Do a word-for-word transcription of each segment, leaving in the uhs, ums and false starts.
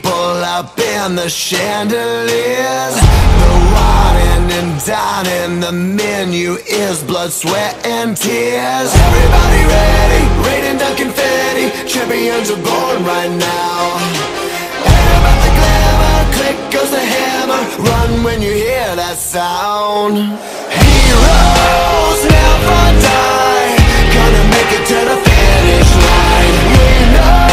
people up in the chandeliers. The wine and dining, the menu is blood, sweat, and tears. Everybody ready, raining down confetti. Champions are born right now. Air about the glamour, click goes the hammer. Run when you hear that sound. Heroes never die, gonna make it to the finish line. We know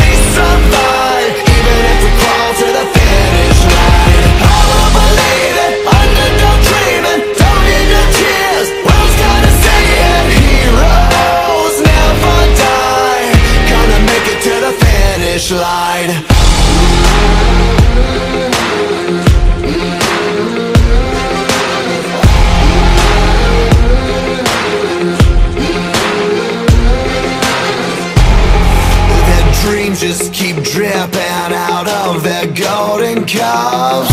we survive, even if we crawl to the finish line. I won't believe it, underdog dreaming. Don't need your cheers, world's gonna see it. Heroes never die, gonna make it to the finish line. Just keep dripping out of their golden cups.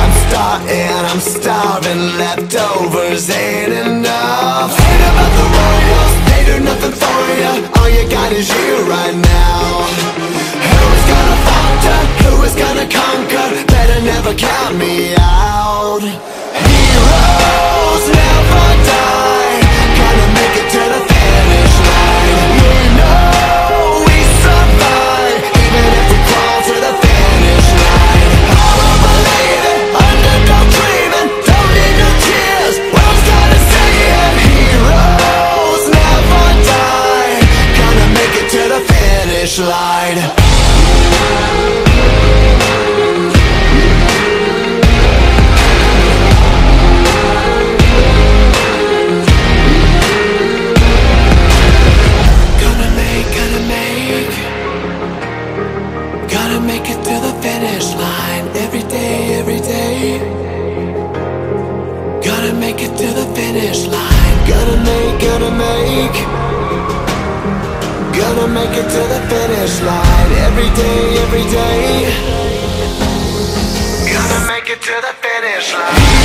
I'm starting, I'm starving, leftovers ain't enough. Ain't about the royals, they do nothing for you. All you got is you right now. Who is gonna falter? Who is gonna conquer? Better never count me out. Heroes never die, gonna make it to the finish line. You know slide. Make it to the finish line every day, every day. Gotta make it to the finish line.